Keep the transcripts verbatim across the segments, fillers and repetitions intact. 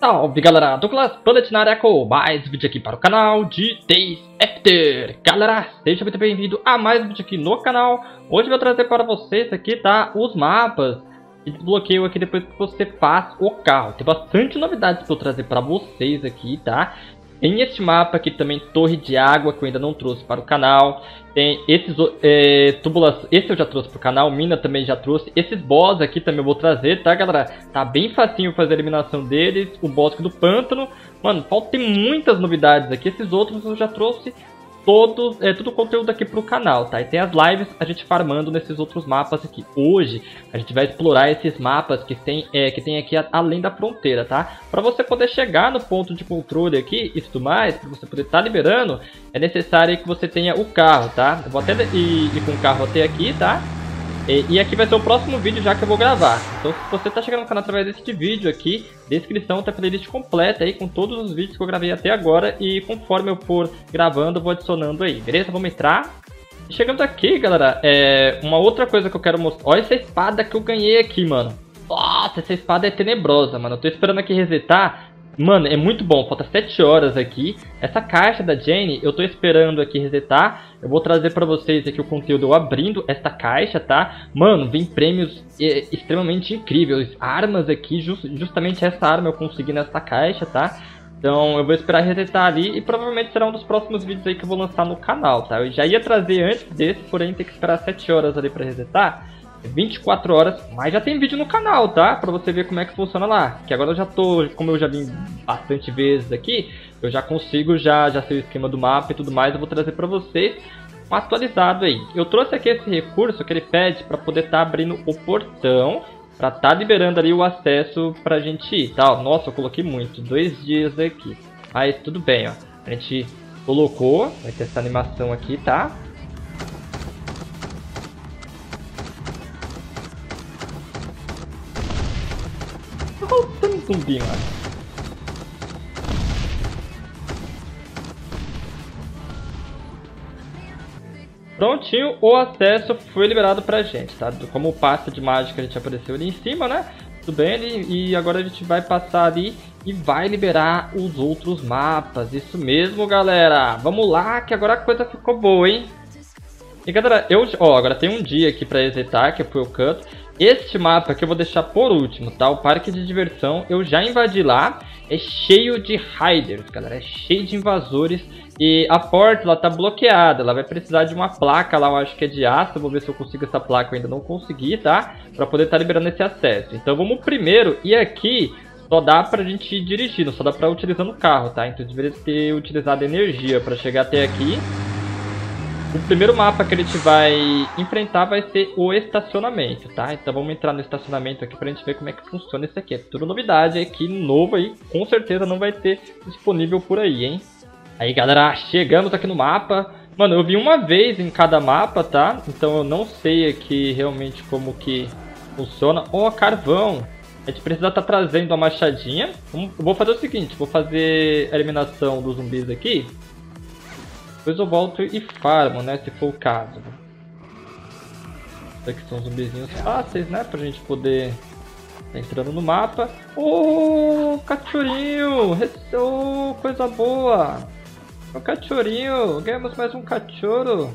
Salve galera, Dolglas Bullet na área com mais vídeo aqui para o canal de Days After. Galera, seja muito bem-vindo a mais um vídeo aqui no canal. Hoje eu vou trazer para vocês aqui, tá, os mapas e desbloqueio aqui depois que você faz o carro. Tem bastante novidades que eu trazer para vocês aqui, tá? Tem este mapa aqui também, torre de água, que eu ainda não trouxe para o canal. Tem esses é, tubulações, esse eu já trouxe para o canal, mina também já trouxe. Esses boss aqui também eu vou trazer, tá galera? Tá bem facinho fazer a eliminação deles, o boss do pântano. Mano, faltam muitas novidades aqui, esses outros eu já trouxe todos, é, todo o conteúdo aqui pro canal, tá? E tem as lives a gente farmando nesses outros mapas aqui. Hoje a gente vai explorar esses mapas que tem, é, que tem aqui a, além da fronteira, tá? Pra você poder chegar no ponto de controle aqui e tudo mais, pra você poder estar tá liberando, é necessário que você tenha o carro, tá? Eu vou até ir, ir com o carro até aqui, tá? E, e aqui vai ser o próximo vídeo já que eu vou gravar. Então se você tá chegando no canal através deste vídeo aqui, descrição tá a playlist completa aí com todos os vídeos que eu gravei até agora. E conforme eu for gravando, eu vou adicionando aí, beleza? Vamos entrar. Chegando aqui, galera, é uma outra coisa que eu quero mostrar. Olha essa espada que eu ganhei aqui, mano. Nossa, essa espada é tenebrosa, mano. Eu tô esperando aqui resetar. Mano, é muito bom, falta sete horas aqui. Essa caixa da Jenny, eu tô esperando aqui resetar. Eu vou trazer pra vocês aqui o conteúdo eu abrindo esta caixa, tá? Mano, vem prêmios é, extremamente incríveis. Armas aqui, just, justamente essa arma eu consegui nessa caixa, tá? Então eu vou esperar resetar ali e provavelmente será um dos próximos vídeos aí que eu vou lançar no canal, tá? Eu já ia trazer antes desse, porém tem que esperar sete horas ali pra resetar. vinte e quatro horas, mas já tem vídeo no canal, tá? Pra você ver como é que funciona lá. Que agora eu já tô, como eu já vim bastante vezes aqui, eu já consigo, já, já sei o esquema do mapa e tudo mais. Eu vou trazer pra vocês um atualizado aí. Eu trouxe aqui esse recurso que ele pede pra poder tá abrindo o portão, pra tá liberando ali o acesso pra gente ir, tá? Nossa, eu coloquei muito, dois dias aqui. Mas tudo bem, ó. A gente colocou, vai ter essa animação aqui, tá? Zumbi, mano. Prontinho, o acesso foi liberado pra gente, tá? Como o passe de mágica a gente apareceu ali em cima, né? Tudo bem ali, e agora a gente vai passar ali e vai liberar os outros mapas. Isso mesmo, galera. Vamos lá, que agora a coisa ficou boa, hein? E galera, eu, ó, agora tem um dia aqui pra exetar, que foi o canto. Este mapa aqui eu vou deixar por último, tá? O parque de diversão, eu já invadi lá. É cheio de raiders, galera. É cheio de invasores. E a porta, ela tá bloqueada. Ela vai precisar de uma placa lá, eu acho que é de aço. Eu vou ver se eu consigo essa placa, eu ainda não consegui, tá? Pra poder tá liberando esse acesso. Então vamos primeiro ir aqui. Só dá pra gente ir dirigindo, só dá pra utilizar no carro, tá? Então eu deveria ter utilizado energia pra chegar até aqui. O primeiro mapa que a gente vai enfrentar vai ser o estacionamento, tá? Então vamos entrar no estacionamento aqui pra gente ver como é que funciona isso aqui. É tudo novidade, é que novo aí, com certeza não vai ter disponível por aí, hein? Aí, galera, chegamos aqui no mapa. Mano, eu vi uma vez em cada mapa, tá? Então eu não sei aqui realmente como que funciona. Ó, carvão! A gente precisa estar trazendo a machadinha. Eu vou fazer o seguinte, vou fazer a eliminação dos zumbis aqui. Depois eu volto e farmo, né, se for o caso. Aqui são zumbizinhos fáceis, né, pra gente poder tá entrando no mapa. Ô, oh, cachorrinho! Oh, coisa boa! O cachorrinho! Ganhamos mais um cachorro!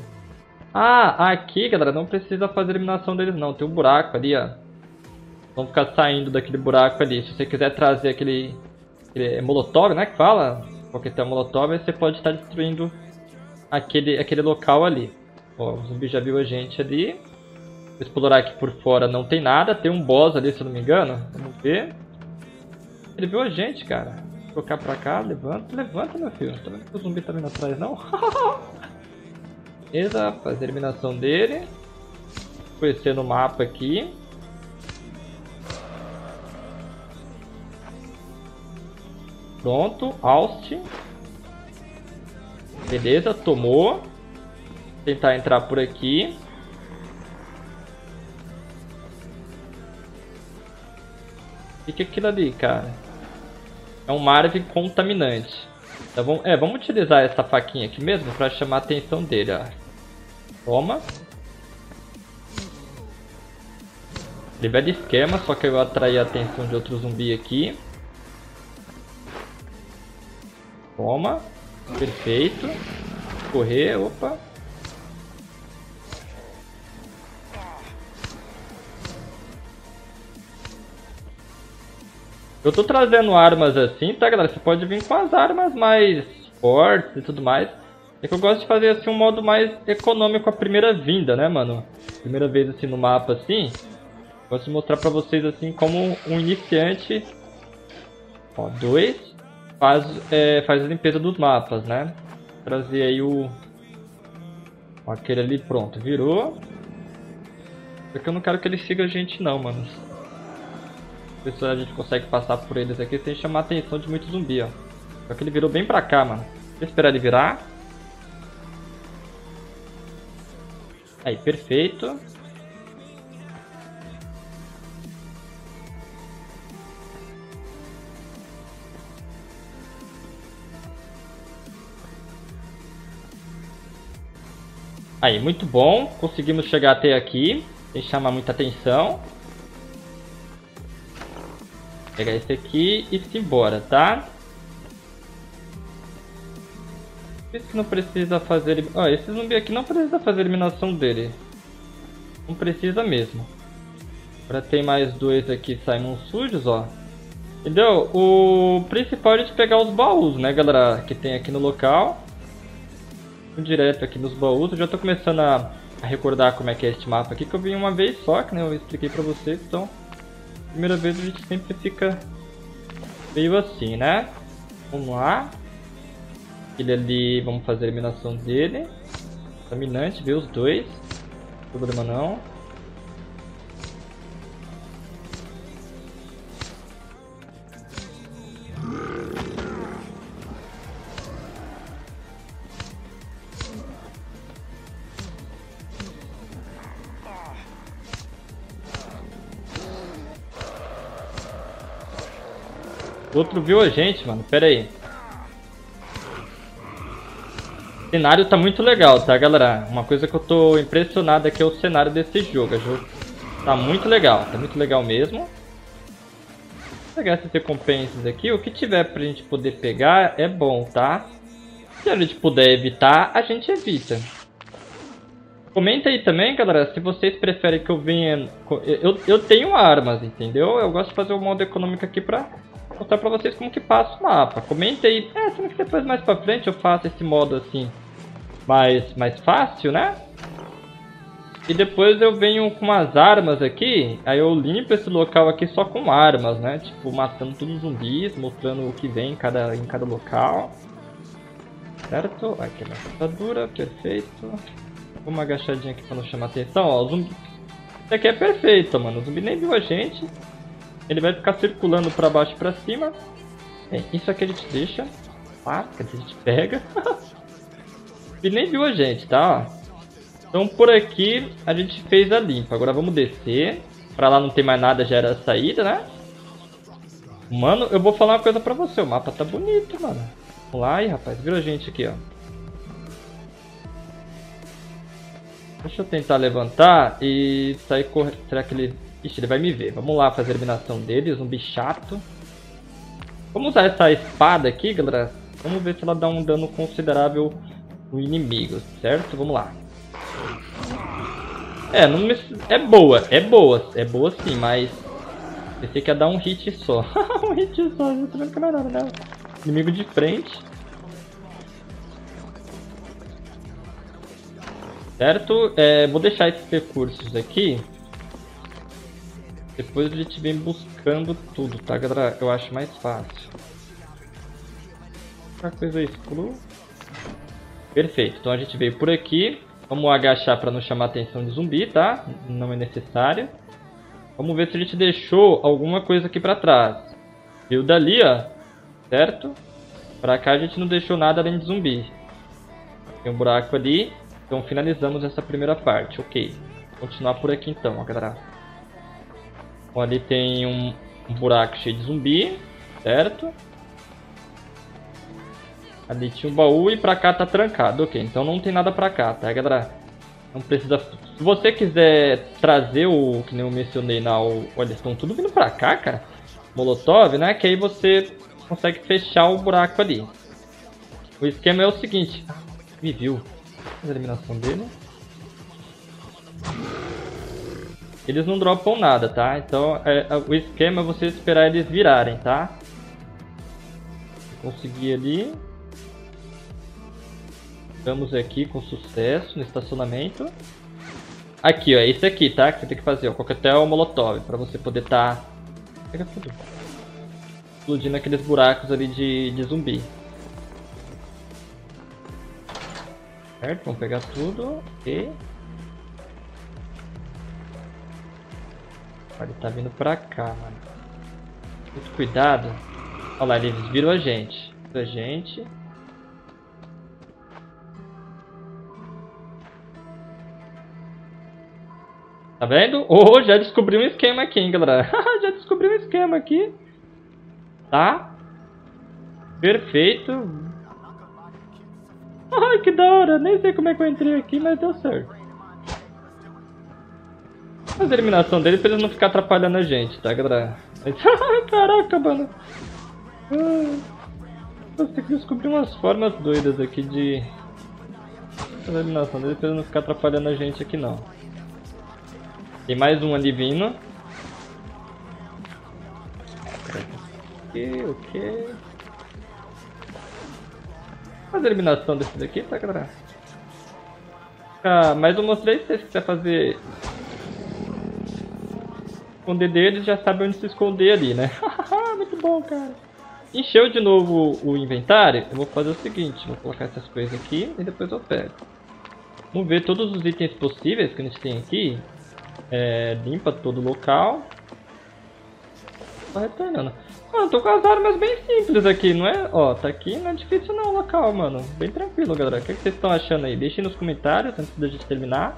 Ah, aqui, galera, não precisa fazer a eliminação deles não. Tem um buraco ali, ó. Vão ficar saindo daquele buraco ali. Se você quiser trazer aquele, aquele molotov, né, que fala? Porque tem um molotov, aí você pode estar destruindo Aquele, aquele local ali. Ó, o zumbi já viu a gente ali. Vou explorar aqui por fora, não tem nada. Tem um boss ali, se eu não me engano. Vamos ver. Ele viu a gente, cara. Vou colocar pra cá, levanta, levanta, meu filho. Tá vendo que o zumbi tá vindo atrás, não? Beleza, fazer a eliminação dele. Conhecendo o mapa aqui. Pronto, Austin. Beleza, tomou. Tentar entrar por aqui. O que é aquilo ali, cara? É um Marvin contaminante. Então, vamos, é, vamos utilizar essa faquinha aqui mesmo pra chamar a atenção dele, ó. Toma. Ele vai de esquema, só que eu atraí a atenção de outro zumbi aqui. Toma. Perfeito. Correr. Opa. Eu tô trazendo armas assim, tá, galera? Você pode vir com as armas mais fortes e tudo mais. É que eu gosto de fazer assim um modo mais econômico a primeira vinda, né, mano? Primeira vez assim no mapa, assim. Gosto de mostrar pra vocês assim como um iniciante. Ó, dois. Faz, é, faz a limpeza dos mapas, né? Trazer aí o... aquele ali, pronto. Virou. Só que eu não quero que ele siga a gente não, mano. Pessoal, a gente consegue passar por eles aqui sem chamar a atenção de muito zumbi, ó. Só que ele virou bem pra cá, mano. Vou esperar ele virar. Aí, perfeito. Aí, muito bom. Conseguimos chegar até aqui sem chamar muita atenção. Pegar esse aqui e se embora, tá? Esse não precisa fazer... Ó, esse zumbi aqui não precisa fazer a eliminação dele. Não precisa mesmo. Agora tem mais dois aqui, Simon sujos, ó. Entendeu? O principal é a gente pegar os baús, né, galera? Que tem aqui no local. Direto aqui nos baús. Eu já tô começando a recordar como é que é este mapa aqui, que eu vim uma vez só, que né, eu expliquei pra vocês, então... Primeira vez a gente sempre fica meio assim, né? Vamos lá. Ele ali, vamos fazer a eliminação dele. Dominante, vê os dois. Não tem problema não. Outro viu a gente, mano. Pera aí. O cenário tá muito legal, tá, galera? Uma coisa que eu tô impressionado aqui é o cenário desse jogo. jogo. Tá muito legal. Tá muito legal mesmo. Vou pegar essas recompensas aqui. O que tiver pra gente poder pegar é bom, tá? Se a gente puder evitar, a gente evita. Comenta aí também, galera, se vocês preferem que eu venha... Eu, eu tenho armas, entendeu? Eu gosto de fazer um modo econômico aqui pra... mostrar pra vocês como que passa o mapa. Comenta aí. É, será que depois mais pra frente eu faço esse modo assim mais, mais fácil, né? E depois eu venho com umas armas aqui. Aí eu limpo esse local aqui só com armas, né? Tipo, matando todos os zumbis, mostrando o que vem em cada, em cada local. Certo? Aqui é a catadura, perfeito. Vou uma agachadinha aqui pra não chamar atenção. Ó, o zumbi... Isso aqui é perfeito, mano. O zumbi nem viu a gente. Ele vai ficar circulando pra baixo e pra cima. Bem, isso aqui a gente deixa. Ah, a gente pega. E nem viu a gente, tá? Então por aqui a gente fez a limpa. Agora vamos descer. Pra lá não tem mais nada, já era a saída, né? Mano, eu vou falar uma coisa pra você. O mapa tá bonito, mano. Vamos lá, aí, rapaz. Virou a gente aqui, ó. Deixa eu tentar levantar e sair correndo. Será que ele... Ixi, ele vai me ver. Vamos lá fazer a eliminação dele. Zumbi chato. Vamos usar essa espada aqui, galera. Vamos ver se ela dá um dano considerável no inimigo, certo? Vamos lá. É, não me... é boa. É boa. É boa sim, mas... pensei que ia dar um hit só. um hit só. Não tô vendo que não é nada, né? Inimigo de frente. Certo? É, vou deixar esses recursos aqui. Depois a gente vem buscando tudo, tá, galera? Eu acho mais fácil. Uma coisa exclua. Perfeito. Então a gente veio por aqui. Vamos agachar pra não chamar a atenção de zumbi, tá? Não é necessário. Vamos ver se a gente deixou alguma coisa aqui pra trás. Viu dali, ó. Certo? Pra cá a gente não deixou nada além de zumbi. Tem um buraco ali. Então finalizamos essa primeira parte. Ok. Vou continuar por aqui então, ó, galera. Ali tem um, um buraco cheio de zumbi, certo? Ali tinha um baú e pra cá tá trancado. Ok, então não tem nada pra cá, tá, galera? Não precisa... Se você quiser trazer o... que nem eu mencionei na... O, olha, estão tudo vindo pra cá, cara. Molotov, né? Que aí você consegue fechar o buraco ali. O esquema é o seguinte. Me viu. Faz a eliminação dele. Eles não dropam nada, tá? Então é, o esquema é você esperar eles virarem, tá? Consegui ali. Estamos aqui com sucesso no estacionamento. Aqui, ó. Esse aqui, tá? Que você tem que fazer, ó. Coquetel molotov. Pra você poder tá... Pega tudo. Explodindo aqueles buracos ali de, de zumbi. Certo? Vamos pegar tudo. E... Ele tá vindo pra cá, mano. Muito cuidado. Olha lá, eles viram a gente. Viram a gente. Tá vendo? Oh, já descobri um esquema aqui, hein, galera. Já descobri um esquema aqui. Tá? Perfeito. Ai, que da hora. Nem sei como é que eu entrei aqui, mas deu certo. Faz a eliminação dele pra ele não ficar atrapalhando a gente, tá, galera? Caraca, mano. Eu tenho que descobrir umas formas doidas aqui de... Faz a eliminação dele pra ele não ficar atrapalhando a gente aqui, não. Tem mais um ali vindo. Ok, ok. Faz a eliminação desse daqui, tá, galera? Ah, mas eu mostrei se você quiser fazer... Esconder deles, já sabe onde se esconder ali, né? Muito bom, cara. Encheu de novo o inventário. Eu vou fazer o seguinte, vou colocar essas coisas aqui e depois eu pego. Vamos ver todos os itens possíveis que a gente tem aqui. É, limpa todo o local. Tá retornando. Mano, tô com as armas bem simples aqui, não é? Ó, tá aqui, não é difícil não o local, mano. Bem tranquilo, galera. O que, é que vocês estão achando aí? Deixem nos comentários antes da gente terminar.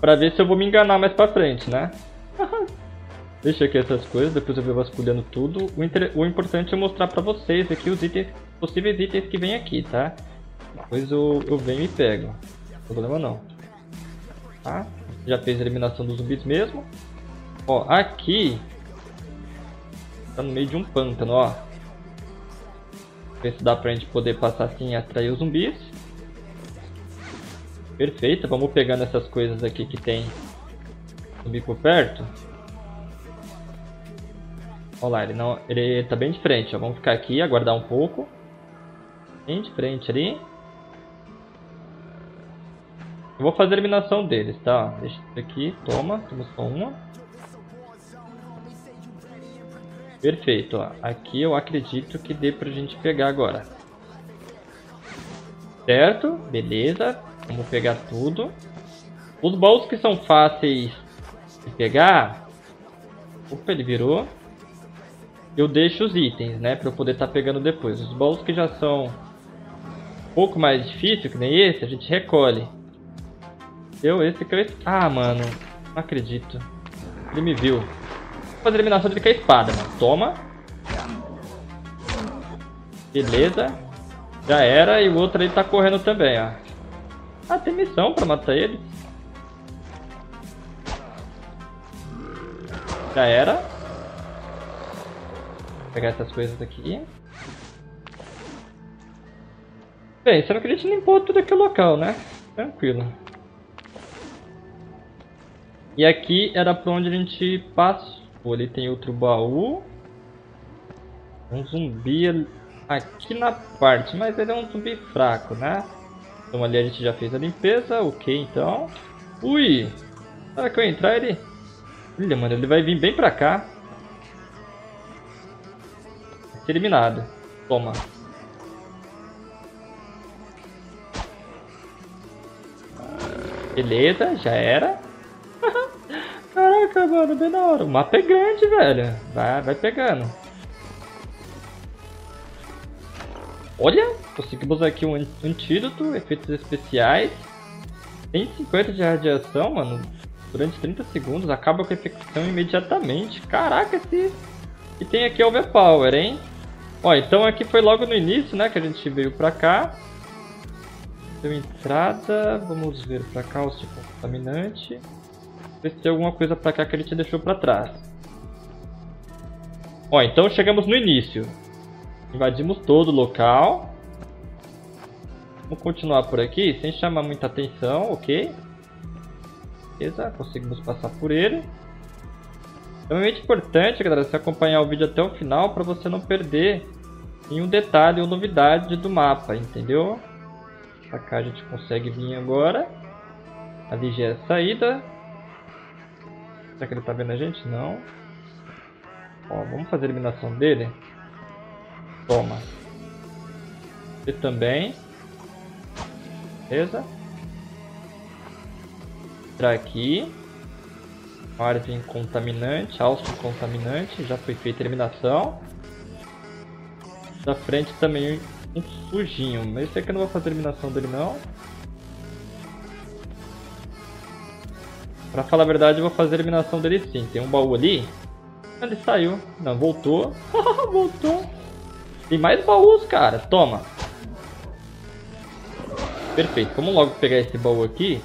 Pra ver se eu vou me enganar mais pra frente, né? Deixa aqui essas coisas, depois eu vou vasculhando tudo. O, inter... o importante é mostrar pra vocês aqui os itens, possíveis itens que vem aqui, tá? Depois eu, eu venho e pego. Não tem problema não. Tá? Já fez a eliminação dos zumbis mesmo. Ó, aqui... Tá no meio de um pântano, ó. Ver se dá pra gente poder passar assim e atrair os zumbis. Perfeito, vamos pegando essas coisas aqui que tem zumbi por perto. Olha lá, ele, não, ele tá bem de frente, ó. Vamos ficar aqui, aguardar um pouco. Bem de frente ali. Eu vou fazer a eliminação deles, tá? Deixa isso aqui, toma, temos só uma. Perfeito, ó. Aqui eu acredito que dê pra gente pegar agora. Certo, beleza. Vamos pegar tudo. Os baús que são fáceis de pegar. Opa, ele virou. Eu deixo os itens, né? Pra eu poder estar tá pegando depois. Os baús que já são um pouco mais difíceis, que nem esse, a gente recolhe. Eu, esse que eu... Ah, mano. Não acredito. Ele me viu. Vou fazer a eliminação dele com a espada, mano. Toma. Beleza. Já era. E o outro ali tá correndo também, ó. Ah, tem missão pra matar ele. Já era. Vou pegar essas coisas aqui. Bem, será que a gente limpou tudo aqui o local, né? Tranquilo. E aqui era pra onde a gente passou. Ali tem outro baú. Um zumbi aqui na parte. Mas ele é um zumbi fraco, né? Então ali a gente já fez a limpeza, ok então. Ui! Será que eu entrar ele... Olha, mano, ele vai vir bem pra cá. Vai ser eliminado. Toma. Beleza, já era. Caraca, mano, bem na hora. O mapa é grande, velho. Vai, vai pegando. Olha, conseguimos aqui um antídoto, efeitos especiais, cento e cinquenta de radiação, mano, durante trinta segundos, acaba com a infecção imediatamente. Caraca, esse... E tem aqui overpower, hein? Ó, então aqui foi logo no início, né, que a gente veio pra cá. Deu entrada, vamos ver pra cá o tipo contaminante. Ver se tem alguma coisa pra cá que a gente deixou pra trás. Ó, então chegamos no início. Invadimos todo o local. Vamos continuar por aqui, sem chamar muita atenção, ok? Beleza, conseguimos passar por ele. Extremamente importante, galera, você acompanhar o vídeo até o final para você não perder nenhum detalhe ou novidade do mapa, entendeu? Pra cá a gente consegue vir agora. Ali já é a saída. Será que ele tá vendo a gente? Não. Ó, vamos fazer a eliminação dele. Toma. Ele também. Beleza. Entrar aqui. Uma árvore contaminante, alço contaminante. Já foi feita a eliminação. Da frente também um sujinho. Mas esse aqui eu não vou fazer a eliminação dele não. Pra falar a verdade, eu vou fazer a eliminação dele sim. Tem um baú ali. Ele saiu. Não, voltou. Voltou. Tem mais baús, cara. Toma. Perfeito. Vamos logo pegar esse baú aqui.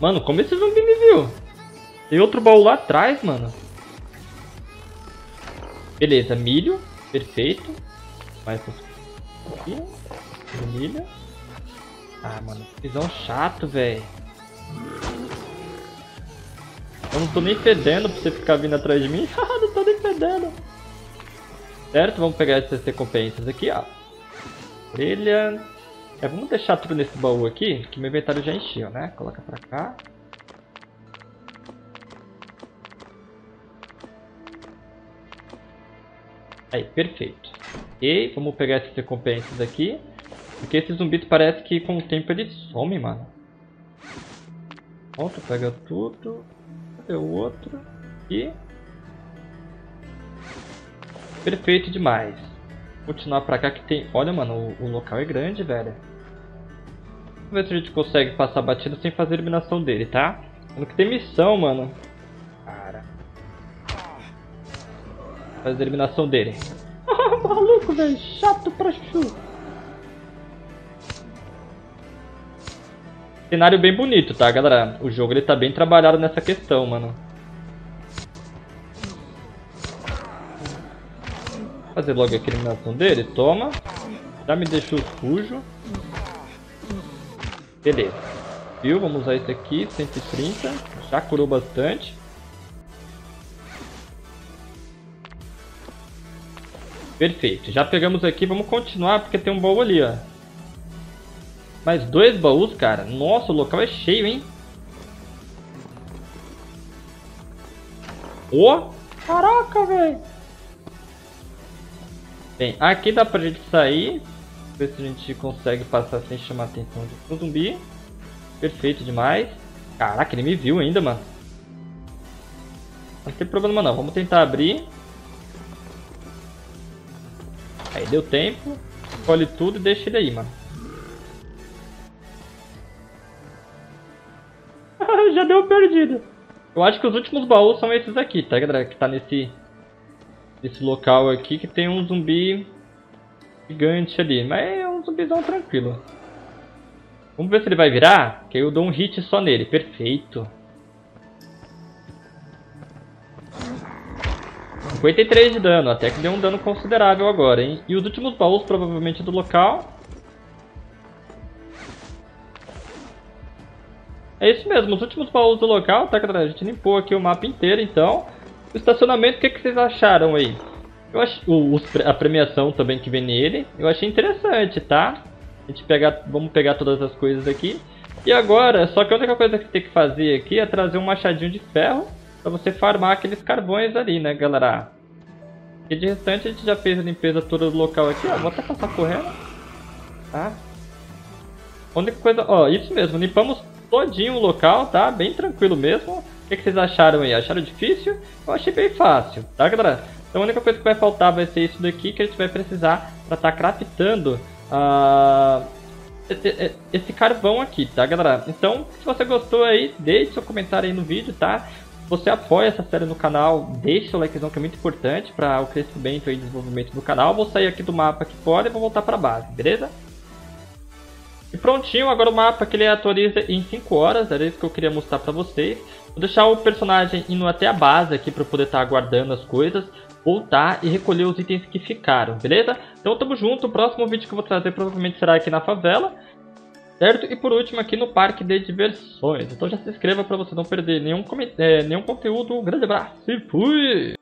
Mano, como esse zumbi me viu? Tem outro baú lá atrás, mano. Beleza, milho. Perfeito. Mais aqui. Milho. Ah, mano. Que visão chato, velho. Eu não tô nem fedendo pra você ficar vindo atrás de mim. Não tô nem fedendo. Certo, vamos pegar essas recompensas aqui, ó. Brilha. É, vamos deixar tudo nesse baú aqui, que meu inventário já encheu, né? Coloca pra cá. Aí, perfeito. Ok, vamos pegar essas recompensas aqui. Porque esses zumbis parece que com o tempo eles somem, mano. Pronto, pega tudo. Cadê o outro? E... perfeito demais. Continuar pra cá que tem... Olha, mano, o, o local é grande, velho. Vamos ver se a gente consegue passar batido sem fazer a eliminação dele, tá? Mano, que tem missão, mano. Cara. Fazer a eliminação dele. Maluco, velho. Chato pra chu. Cenário bem bonito, tá, galera? O jogo ele tá bem trabalhado nessa questão, mano. Fazer logo aqui a eliminação dele, toma. Já me deixou sujo. Beleza. Viu? Vamos usar esse aqui, cento e trinta. Já curou bastante. Perfeito. Já pegamos aqui, vamos continuar porque tem um baú ali, ó. Mais dois baús, cara. Nossa, o local é cheio, hein? Ô! Oh, caraca, velho! Bem, aqui dá pra gente sair. Ver se a gente consegue passar sem chamar a atenção de um zumbi. Perfeito demais. Caraca, ele me viu ainda, mano. Não tem problema não, vamos tentar abrir. Aí, deu tempo. Escolhe tudo e deixa ele aí, mano. Já deu perdido. Eu acho que os últimos baús são esses aqui, tá, galera? Que tá nesse... esse local aqui que tem um zumbi gigante ali. Mas é um zumbizão tranquilo. Vamos ver se ele vai virar. Que eu dou um hit só nele. Perfeito. cinquenta e três de dano. Até que deu um dano considerável agora, hein? E os últimos baús provavelmente do local. É isso mesmo. Os últimos baús do local. Tá, galera? A gente limpou aqui o mapa inteiro, então... O estacionamento, o que, que vocês acharam aí? Eu ach... o, a premiação também que vem nele, eu achei interessante, tá? A gente pega... Vamos pegar todas as coisas aqui. E agora, só que a única coisa que tem que fazer aqui é trazer um machadinho de ferro pra você farmar aqueles carvões ali, né, galera? E de restante a gente já fez a limpeza toda do local aqui, ó. Vou até passar correndo, tá? A única coisa... Ó, isso mesmo, limpamos todinho o local, tá? Bem tranquilo mesmo. O que, que vocês acharam aí? Acharam difícil? Eu achei bem fácil, tá, galera? Então a única coisa que vai faltar vai ser isso daqui que a gente vai precisar para estar tá craftando uh, esse, esse carvão aqui, tá, galera? Então, se você gostou aí, deixe seu comentário aí no vídeo, tá? Se você apoia essa série no canal, deixe seu likezão que é muito importante para o crescimento e desenvolvimento do canal. Vou sair aqui do mapa que fora e vou voltar para a base, beleza? E prontinho, agora o mapa que ele atualiza em cinco horas, era isso que eu queria mostrar pra vocês. Vou deixar o personagem indo até a base aqui pra eu poder estar aguardando as coisas, voltar e recolher os itens que ficaram, beleza? Então tamo junto, o próximo vídeo que eu vou trazer provavelmente será aqui na favela, certo? E por último aqui no parque de diversões. Então já se inscreva pra você não perder nenhum, é, nenhum conteúdo. Um grande abraço e fui!